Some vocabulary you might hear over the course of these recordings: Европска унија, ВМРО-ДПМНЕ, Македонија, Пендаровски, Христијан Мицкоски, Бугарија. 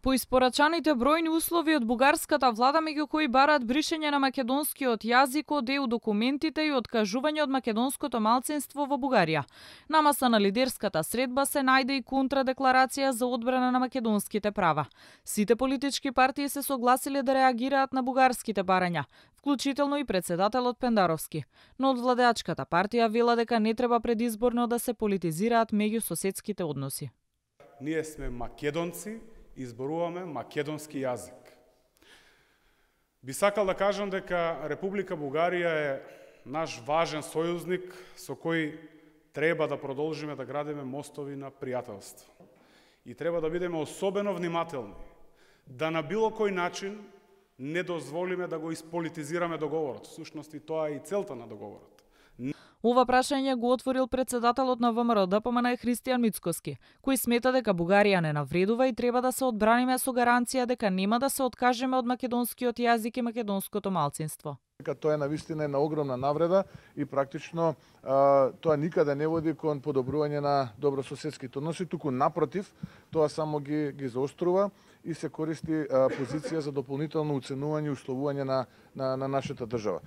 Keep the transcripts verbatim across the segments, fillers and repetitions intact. По испорачаните бројни услови од бугарската влада, меѓу кои бараат бришење на македонскиот јазик, од документите и откажување од македонското малцинство во Бугарија. Намаса на лидерската средба се најде и контрадекларација за одбрана на македонските права. Сите политички партии се согласиле да реагираат на бугарските барања, вклучително и председателот Пендаровски. Но од владеачката партија вела дека не треба предизборно да се политизираат меѓусоседските односи. Ние сме македонци, изборуваме македонски јазик. Би сакал да кажам дека Република Бугарија е наш важен сојузник со кој треба да продолжиме да градиме мостови на пријателство. И треба да бидеме особено внимателни да на било кој начин не дозволиме да го исполитизираме договорот. Всушност и тоа е и целта на договорот. Ова прашање го отворил председателот на ВМРО-ДПМНЕ Христијан Мицкоски, кој смета дека Бугарија не навредува и треба да се одбраниме со гаранција дека нема да се откажеме од македонскиот јазик и македонското малцинство. Тоа е навистина една огромна навреда и практично тоа никаде не води кон подобрување на добрососедските односи, туку напротив, тоа само ги ги заострува и се користи позиција за дополнително уценување и условување на, на, на нашата држава.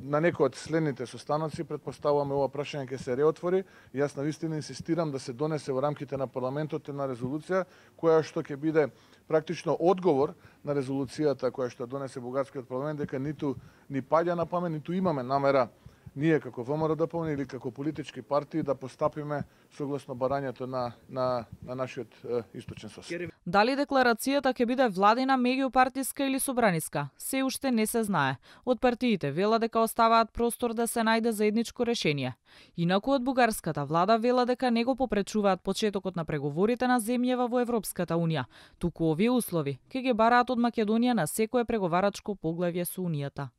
На некој од следните состаноци предпоставуваме ова прашање ќе се реотвори. Јас навистина инсистирам да се донесе во рамките на парламентот една резолуција која што ќе биде практично одговор на резолуцијата која што донесе бугарскиот парламент, дека ниту ни паѓа на памет, ниту имаме намера ние како ВМРО-ДПМНЕ или како политички партии да постапиме согласно барањето на на на нашиот е, источен сосед. Дали декларацијата ќе биде владина, меѓупартиска или собраниска, се уште не се знае. Од партиите вела дека оставаат простор да се најде заедничко решение. Инаку од бугарската влада вела дека не го попречуваат почетокот на преговорите на земјава во Европската унија, туку овие услови ќе ги бараат од Македонија на секое преговарачко поглавје со унијата.